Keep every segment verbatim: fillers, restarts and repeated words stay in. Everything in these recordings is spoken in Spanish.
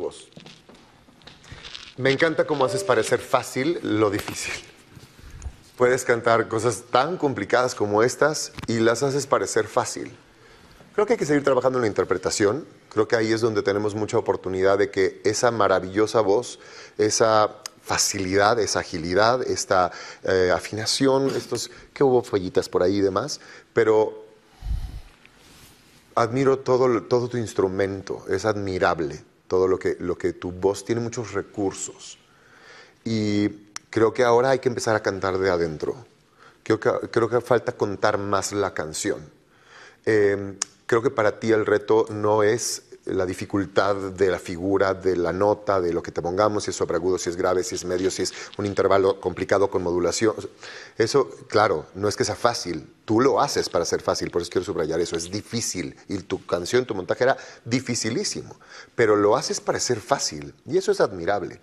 Vos. Me encanta cómo haces parecer fácil lo difícil. Puedes cantar cosas tan complicadas como estas y las haces parecer fácil. Creo que hay que seguir trabajando en la interpretación. Creo que ahí es donde tenemos mucha oportunidad de que esa maravillosa voz, esa facilidad, esa agilidad, esta eh, afinación, estos que hubo fallitas por ahí y demás, pero... Admiro todo, todo tu instrumento, es admirable todo lo que, lo que tu voz tiene, muchos recursos. Y creo que ahora hay que empezar a cantar de adentro. Creo que, creo que falta contar más la canción. Eh, creo que para ti el reto no es la dificultad de la figura, de la nota, de lo que te pongamos, si es sobreagudo, si es grave, si es medio, si es un intervalo complicado con modulación. Eso, claro, no es que sea fácil. Tú lo haces para ser fácil, por eso quiero subrayar eso. Es difícil. Y tu canción, tu montaje era dificilísimo. Pero lo haces para ser fácil. Y eso es admirable.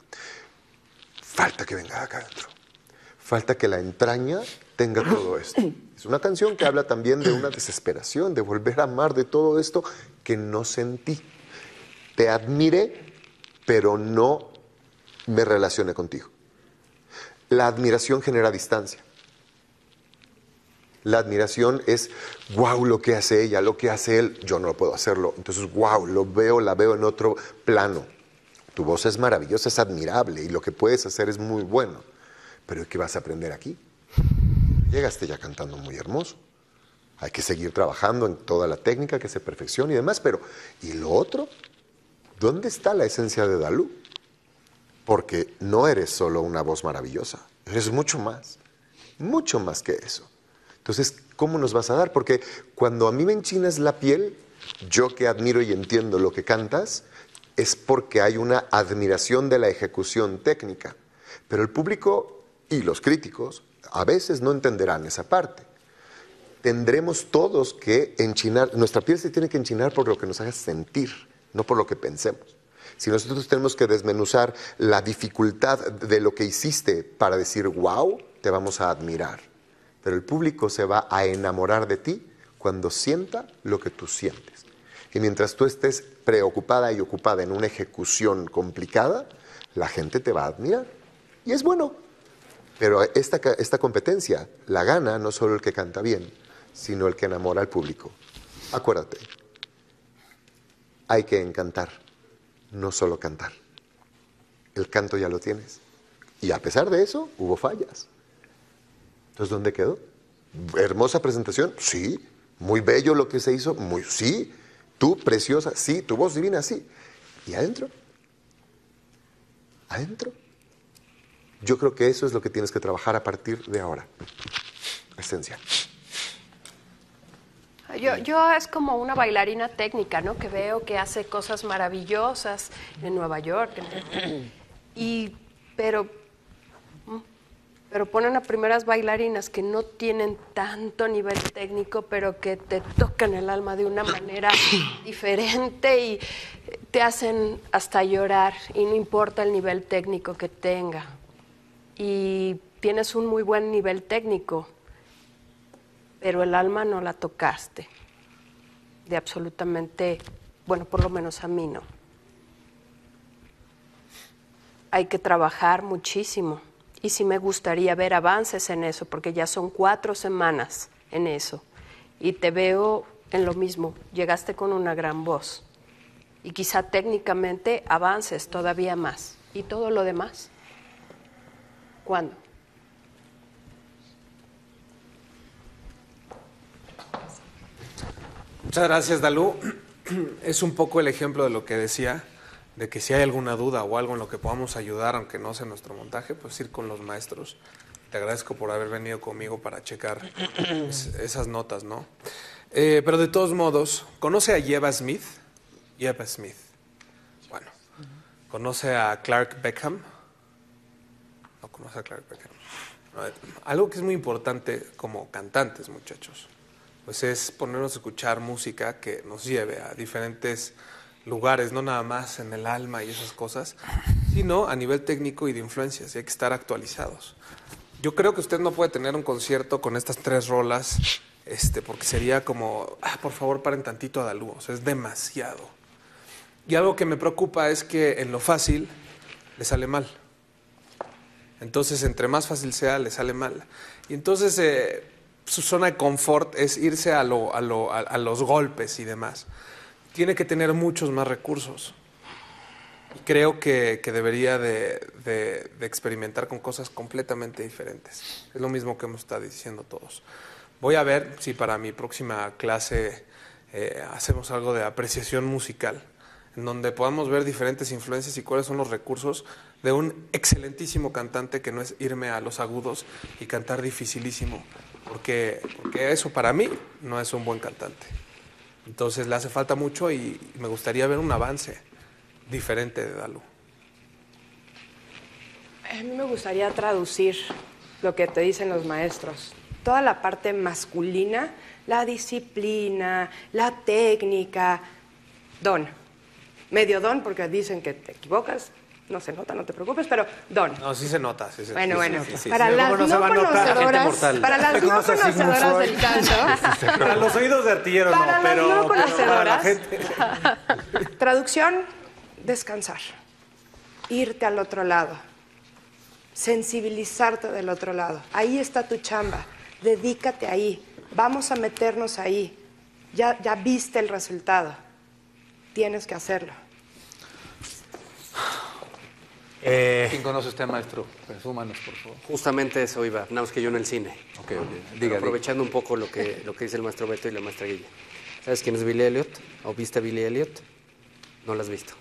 Falta que venga acá adentro. Falta que la entraña tenga todo esto. Es una canción que habla también de una desesperación, de volver a amar, de todo esto que no sentí. Te admiré, pero no me relacioné contigo. La admiración genera distancia. La admiración es, wow, lo que hace ella, lo que hace él, yo no puedo hacerlo. Entonces, wow, lo veo, la veo en otro plano. Tu voz es maravillosa, es admirable y lo que puedes hacer es muy bueno. Pero ¿qué vas a aprender aquí? Llegaste ya cantando muy hermoso. Hay que seguir trabajando en toda la técnica, que se perfeccione y demás, pero ¿y lo otro? ¿Dónde está la esencia de Dalú? Porque no eres solo una voz maravillosa, eres mucho más, mucho más que eso. Entonces, ¿cómo nos vas a dar? Porque cuando a mí me enchinas la piel, yo que admiro y entiendo lo que cantas, es porque hay una admiración de la ejecución técnica. Pero el público y los críticos a veces no entenderán esa parte. Tendremos todos que enchinar, nuestra piel se tiene que enchinar por lo que nos haga sentir, no por lo que pensemos. Si nosotros tenemos que desmenuzar la dificultad de lo que hiciste para decir, wow, te vamos a admirar. Pero el público se va a enamorar de ti cuando sienta lo que tú sientes. Y mientras tú estés preocupada y ocupada en una ejecución complicada, la gente te va a admirar. Y es bueno. Pero esta, esta competencia la gana no solo el que canta bien, sino el que enamora al público. Acuérdate, hay que encantar, no solo cantar. El canto ya lo tienes. Y a pesar de eso, hubo fallas. Entonces, ¿dónde quedó? Hermosa presentación, sí. Muy bello lo que se hizo, muy, sí. Tú, preciosa, sí. Tu voz divina, sí. ¿Y adentro? ¿Adentro? Yo creo que eso es lo que tienes que trabajar a partir de ahora. Esencia. Yo, yo es como una bailarina técnica, ¿no? Que veo que hace cosas maravillosas en Nueva York. En... Y, pero, pero ponen a primeras bailarinas que no tienen tanto nivel técnico, pero que te tocan el alma de una manera diferente y te hacen hasta llorar. Y no importa el nivel técnico que tenga. Y tienes un muy buen nivel técnico, pero el alma no la tocaste, de absolutamente, bueno, por lo menos a mí no. Hay que trabajar muchísimo y sí me gustaría ver avances en eso, porque ya son cuatro semanas en eso y te veo en lo mismo, llegaste con una gran voz y quizá técnicamente avances todavía más y todo lo demás. ¿Cuándo? Muchas gracias, Dalú. Es un poco el ejemplo de lo que decía, de que si hay alguna duda o algo en lo que podamos ayudar, aunque no sea nuestro montaje, pues ir con los maestros. Te agradezco por haber venido conmigo para checar es, esas notas, ¿no? Eh, pero de todos modos, ¿conoce a Jeva Smith? Jeva Smith. Bueno. ¿Conoce a Clark Beckham? No conoce a Clark Beckham. Algo que es muy importante como cantantes, muchachos, pues es ponernos a escuchar música que nos lleve a diferentes lugares, no nada más en el alma y esas cosas, sino a nivel técnico y de influencias, y hay que estar actualizados. Yo creo que usted no puede tener un concierto con estas tres rolas, este, porque sería como, ah, por favor, paren tantito a Dalú, o sea, es demasiado. Y algo que me preocupa es que en lo fácil le sale mal. Entonces, entre más fácil sea, le sale mal. Y entonces, eh, su zona de confort es irse a, lo, a, lo, a, a los golpes y demás. Tiene que tener muchos más recursos. Y creo que, que debería de, de, de experimentar con cosas completamente diferentes. Es lo mismo que hemos estado diciendo todos. Voy a ver si para mi próxima clase eh, hacemos algo de apreciación musical, en donde podamos ver diferentes influencias y cuáles son los recursos de un excelentísimo cantante, que no es irme a los agudos y cantar dificilísimo, porque, porque eso para mí no es un buen cantante. Entonces le hace falta mucho y me gustaría ver un avance diferente de Dalú. A mí me gustaría traducir lo que te dicen los maestros. Toda la parte masculina, la disciplina, la técnica, don. Medio don, porque dicen que te equivocas, no se nota, no te preocupes, pero don. No, sí se nota. Sí se, bueno, sí bueno, se nota. Sí, para, sí, las no no conocedoras, para las no conocedoras del canto. Para los oídos de artilleros, no, las pero, no conocedoras, pero para la gente. Traducción, descansar, irte al otro lado, sensibilizarte del otro lado. Ahí está tu chamba, dedícate ahí, vamos a meternos ahí. Ya, ya viste el resultado. Tienes que hacerlo. Eh, ¿Quién conoce usted, maestro? Presúmanos, por favor. Justamente eso iba, nada más que yo en el cine. Okay, okay. Diga, aprovechando diga. un poco lo que, lo que dice el maestro Beto y la maestra Guille. ¿Sabes quién es Billy Elliot? ¿O viste a Billy Elliot? No la has visto.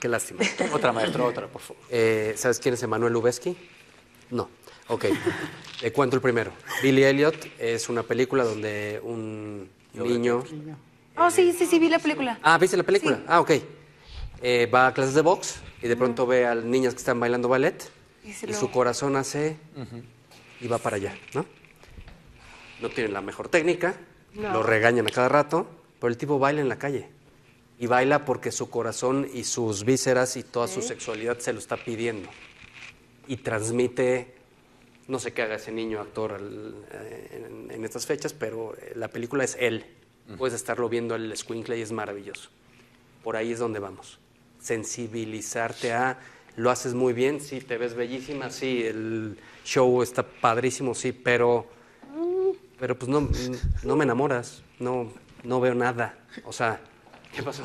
Qué lástima. Otra, maestro, otra, por favor. Eh, ¿Sabes quién es Emmanuel Lubezki? No. Ok. ¿De cuánto el primero? Billy Elliot es una película donde un niño... Oh, sí, sí, sí, vi la película. Ah, ¿viste la película? Sí. Ah, ok. Eh, va a clases de box y de pronto ve a niñas que están bailando ballet y, y su corazón hace... Uh-huh. Y va para allá, ¿no? No tienen la mejor técnica, no. Lo regañan a cada rato, pero el tipo baila en la calle. Y baila porque su corazón y sus vísceras y toda ¿Eh? su sexualidad se lo está pidiendo. Y transmite... No sé qué haga ese niño actor al, en, en estas fechas, pero la película es él. Puedes estarlo viendo al escuincle y es maravilloso. Por ahí es donde vamos. Sensibilizarte a, lo haces muy bien, sí, te ves bellísima, sí, el show está padrísimo, sí, pero, pero pues no, no me enamoras, no, no veo nada. O sea, ¿qué pasó?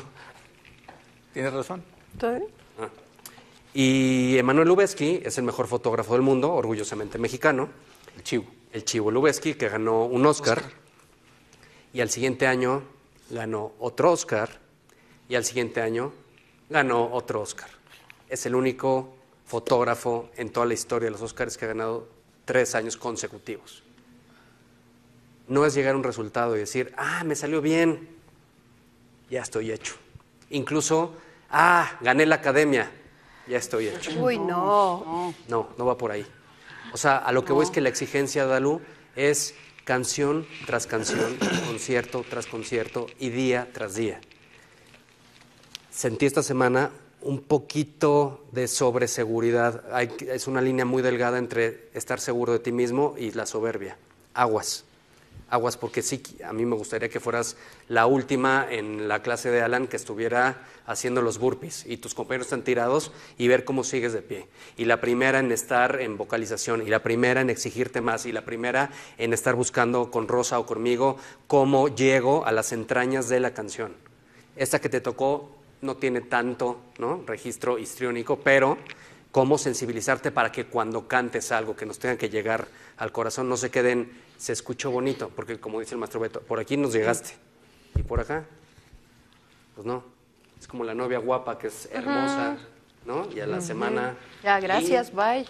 Tienes razón. ¿Todo bien? Ah. Y Emmanuel Lubezki es el mejor fotógrafo del mundo, orgullosamente mexicano. El Chivo. El Chivo Lubezki, que ganó un Oscar. Oscar. Y al siguiente año ganó otro Oscar, y al siguiente año ganó otro Oscar. Es el único fotógrafo en toda la historia de los Oscars que ha ganado tres años consecutivos. No es llegar a un resultado y decir, ah, me salió bien, ya estoy hecho. Incluso, ah, gané la academia, ya estoy hecho. Uy, no. No, no va por ahí. O sea, a lo que no. voy es que la exigencia de Dalú es... Canción tras canción, concierto tras concierto y día tras día. Sentí esta semana un poquito de sobreseguridad. Hay, es una línea muy delgada entre estar seguro de ti mismo y la soberbia. Aguas, aguas, porque sí, a mí me gustaría que fueras la última en la clase de Alan que estuviera haciendo los burpees y tus compañeros están tirados y ver cómo sigues de pie. Y la primera en estar en vocalización, y la primera en exigirte más, y la primera en estar buscando con Rosa o conmigo cómo llego a las entrañas de la canción. Esta que te tocó no tiene tanto, ¿no?, registro histriónico, pero cómo sensibilizarte para que cuando cantes algo que nos tenga que llegar al corazón no se queden, se escuchó bonito, porque como dice el maestro Beto, por aquí nos llegaste y por acá, pues no. Es como la novia guapa que es hermosa, uh-huh. ¿no? Y a la uh-huh. semana... Ya, gracias, y, bye.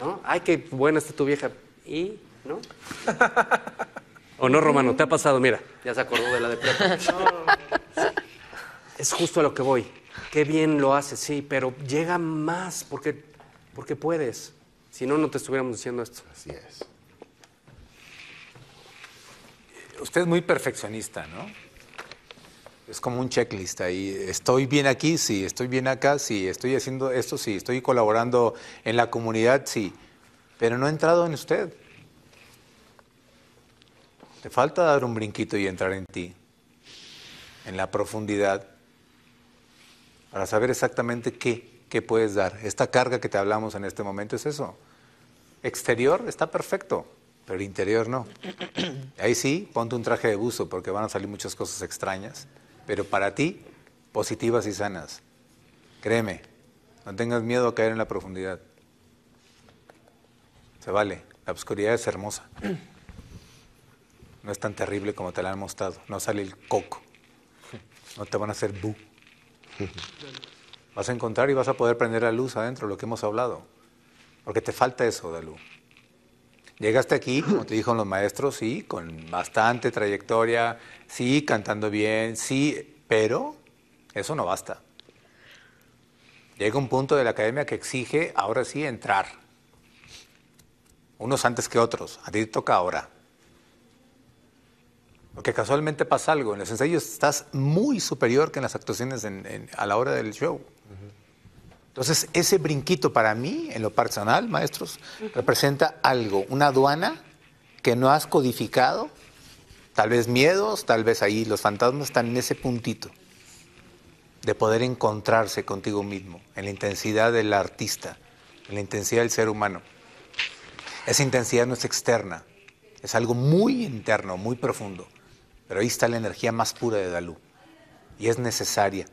¿No? Ay, qué buena está tu vieja. ¿Y? ¿No? ¿O no, Romano? ¿Te ha pasado? Mira, ya se acordó de la de prepa. No. Es justo a lo que voy. Qué bien lo haces, sí, pero llega más porque, porque puedes. Si no, no te estuviéramos diciendo esto. Así es. Usted es muy perfeccionista, ¿no? Es como un checklist ahí. Estoy bien aquí, sí. Estoy bien acá, sí. Estoy haciendo esto, sí. Estoy colaborando en la comunidad, sí. Pero no ha entrado en usted. Te falta dar un brinquito y entrar en ti. En la profundidad. para saber exactamente qué, qué puedes dar. Esta carga que te hablamos en este momento es eso. Exterior está perfecto, pero el interior no. Ahí sí, ponte un traje de buzo porque van a salir muchas cosas extrañas, pero para ti, positivas y sanas. Créeme, no tengas miedo a caer en la profundidad. Se vale, la oscuridad es hermosa. No es tan terrible como te la han mostrado. No sale el coco. No te van a hacer bu. Vas a encontrar y vas a poder prender la luz adentro, lo que hemos hablado. Porque te falta eso, Dalú. Llegaste aquí, como te dijeron los maestros, sí, con bastante trayectoria, sí, cantando bien, sí, pero eso no basta. Llega un punto de la academia que exige, ahora sí, entrar. Unos antes que otros. A ti te toca ahora. Porque casualmente pasa algo. En los ensayos estás muy superior que en las actuaciones en, en, a la hora del show. Uh-huh. Entonces, ese brinquito para mí, en lo personal, maestros, uh-huh, representa algo, una aduana que no has codificado. Tal vez miedos, tal vez ahí los fantasmas están en ese puntito de poder encontrarse contigo mismo, en la intensidad del artista, en la intensidad del ser humano. Esa intensidad no es externa, es algo muy interno, muy profundo. Pero ahí está la energía más pura de Dalú. Y es necesaria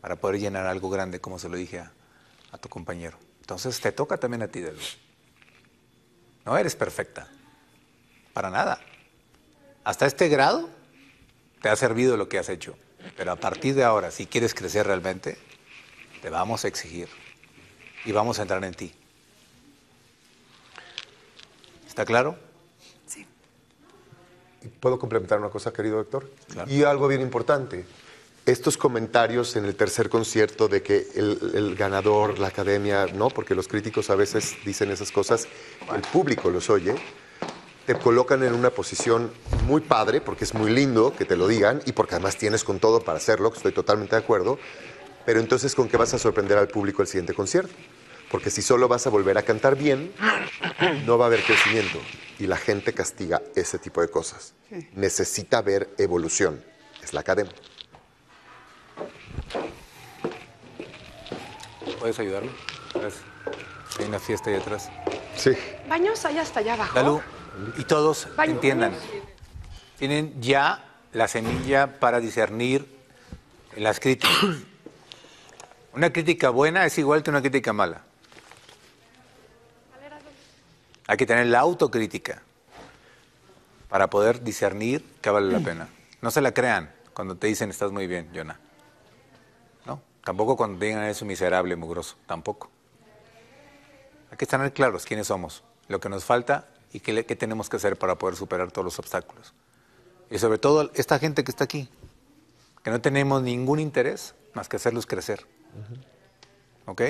para poder llenar algo grande, como se lo dije a, a tu compañero. Entonces, te toca también a ti, Dalú. No eres perfecta. Para nada. Hasta este grado te ha servido lo que has hecho. Pero a partir de ahora, si quieres crecer realmente, te vamos a exigir. Y vamos a entrar en ti. ¿Está claro? ¿Puedo complementar una cosa, querido Héctor? Claro. Y algo bien importante. Estos comentarios en el tercer concierto de que el, el ganador, la academia, ¿no? Porque los críticos a veces dicen esas cosas, el público los oye, te colocan en una posición muy padre, porque es muy lindo que te lo digan y porque además tienes con todo para hacerlo, estoy totalmente de acuerdo, pero entonces, ¿con qué vas a sorprender al público el siguiente concierto? Porque si solo vas a volver a cantar bien, no va a haber crecimiento. Y la gente castiga ese tipo de cosas. Sí. Necesita ver evolución. Es la academia. ¿Puedes ayudarme? Gracias. Hay una fiesta ahí atrás. Sí. Baños allá hasta allá abajo. Dalú, y todos Baño. entiendan. Tienen ya la semilla para discernir las críticas. Una crítica buena es igual que una crítica mala. Hay que tener la autocrítica para poder discernir qué vale la pena. No se la crean cuando te dicen estás muy bien, Jonah. No, tampoco cuando te digan eso miserable, mugroso, tampoco. Hay que tener claros quiénes somos, lo que nos falta y qué, qué tenemos que hacer para poder superar todos los obstáculos. Y sobre todo esta gente que está aquí, que no tenemos ningún interés más que hacerlos crecer. ¿Ok?